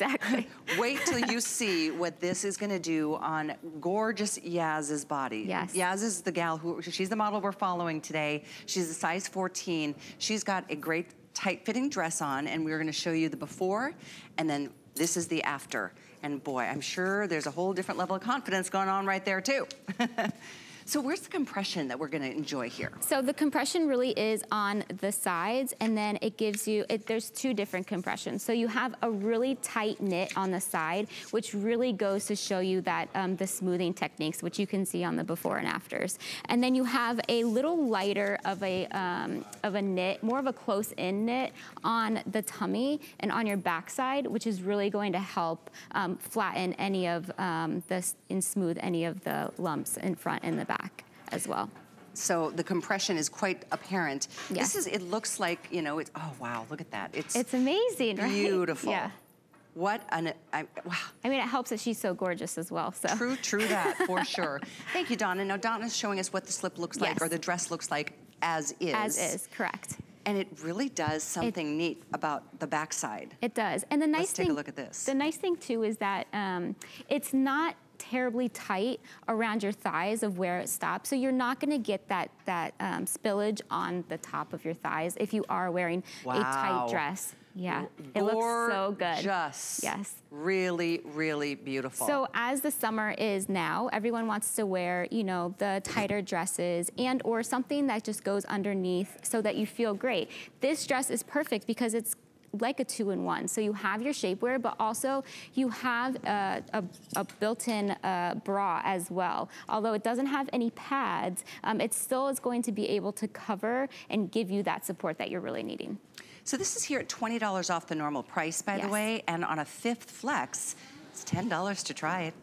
Exactly. Wait till you see what this is going to do on gorgeous Yaz's body. Yes. Yaz is the gal who, she's the model we're following today. She's a size 14. She's got a great tight-fitting dress on, and we're going to show you the before, and then this is the after. And boy, I'm sure there's a whole different level of confidence going on right there too. So where's the compression that we're gonna enjoy here? So the compression really is on the sides, and then it gives you, there's two different compressions. So you have a really tight knit on the side, which really goes to show you that the smoothing techniques, which you can see on the before and afters. And then you have a little lighter of a knit, more of a close-in knit on the tummy and on your backside, which is really going to help flatten any of the, and smooth any of the lumps in front and the back. As well. So the compression is quite apparent. Yes. This is, it looks like, you know, it's, oh wow, look at that. It's amazing, right? Beautiful. Yeah. What an, wow. I mean, it helps that she's so gorgeous as well, so. True, true that, for sure. Thank you, Donna. Now, Donna's showing us what the slip looks like, or the dress looks like as is. As is, correct. And it really does something neat about the backside. It does. And the nice thing, let's take a look at this. The nice thing too is that it's not terribly tight around your thighs of where it stops. So you're not gonna get that spillage on the top of your thighs if you are wearing a tight dress. Yeah, it looks so good. Gorgeous. Yes. Really, really beautiful. So as the summer is now, everyone wants to wear, you know, the tighter dresses and or something that just goes underneath so that you feel great. This dress is perfect because it's like a two-in-one. So you have your shapewear, but also you have a built-in bra as well. Although it doesn't have any pads, it still is going to be able to cover and give you that support that you're really needing. So this is here at $20 off the normal price, by the way, and on a fifth flex, it's $10 to try it.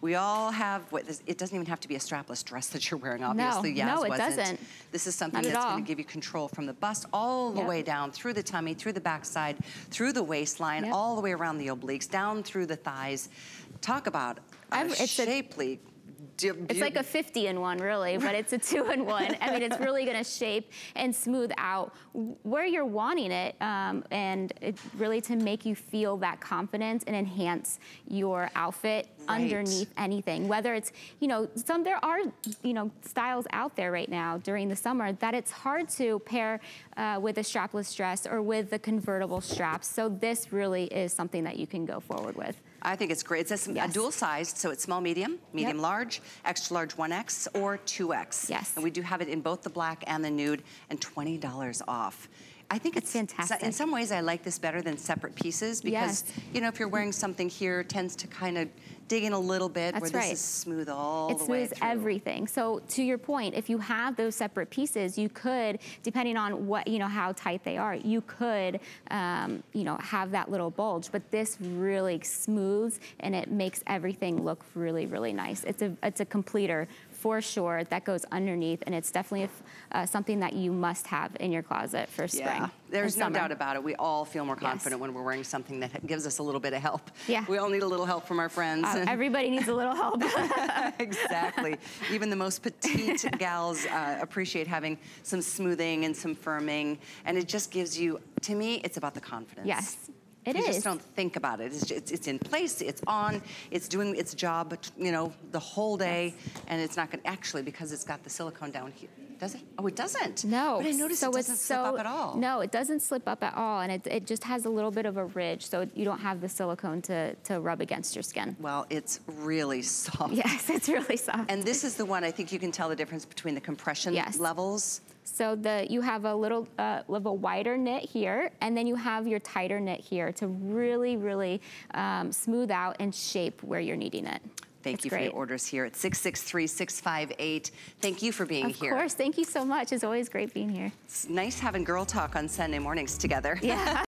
We all have, it doesn't even have to be a strapless dress that you're wearing, obviously. No, it doesn't. This is something that's going to give you control from the bust all the way down, through the tummy, through the backside, through the waistline, all the way around the obliques, down through the thighs. Talk about a shapely... It's like a 50-in-1 really, but it's a 2-in-1. I mean, it's really gonna shape and smooth out where you're wanting it, and it's really to make you feel that confidence and enhance your outfit underneath anything. Whether it's, you know, there are, you know, styles out there right now during the summer that it's hard to pair with a strapless dress or with the convertible straps. So this really is something that you can go forward with. I think it's great. It's a dual sized, so it's small, medium, large, extra large 1X or 2X. Yes. And we do have it in both the black and the nude, and $20 off. I think it's fantastic. In some ways, I like this better than separate pieces because, you know, if you're wearing something here, it tends to kind of dig in a little bit. That's where this is smooth all the way through. It smooths everything. So to your point, if you have those separate pieces, you could, depending on what, you know, how tight they are, you could, you know, have that little bulge. But this really smooths and it makes everything look really, really nice. It's a completer for sure that goes underneath, and it's definitely something that you must have in your closet for spring. Yeah, there's no doubt about it. We all feel more confident when we're wearing something that gives us a little bit of help. Yeah. We all need a little help from our friends. Everybody needs a little help. Exactly. Even the most petite gals appreciate having some smoothing and some firming, and it just gives you, to me, it's about the confidence. Yes. You just don't think about it. It's in place, it's on, it's doing its job, you know, the whole day, and it's not gonna, actually, because it's got the silicone down here. Does it? Oh, it doesn't. No. But I noticed it doesn't slip up at all. No, it doesn't slip up at all, and it just has a little bit of a ridge, so you don't have the silicone to rub against your skin. Well, it's really soft. Yes, it's really soft. And this is the one I think you can tell the difference between the compression levels. So you have a little wider knit here, and then you have your tighter knit here to really, really smooth out and shape where you're needing it. Thank you for your orders here at 663-658. Thank you for being here. Of course, thank you so much. It's always great being here. It's nice having Girl Talk on Sunday mornings together. Yeah.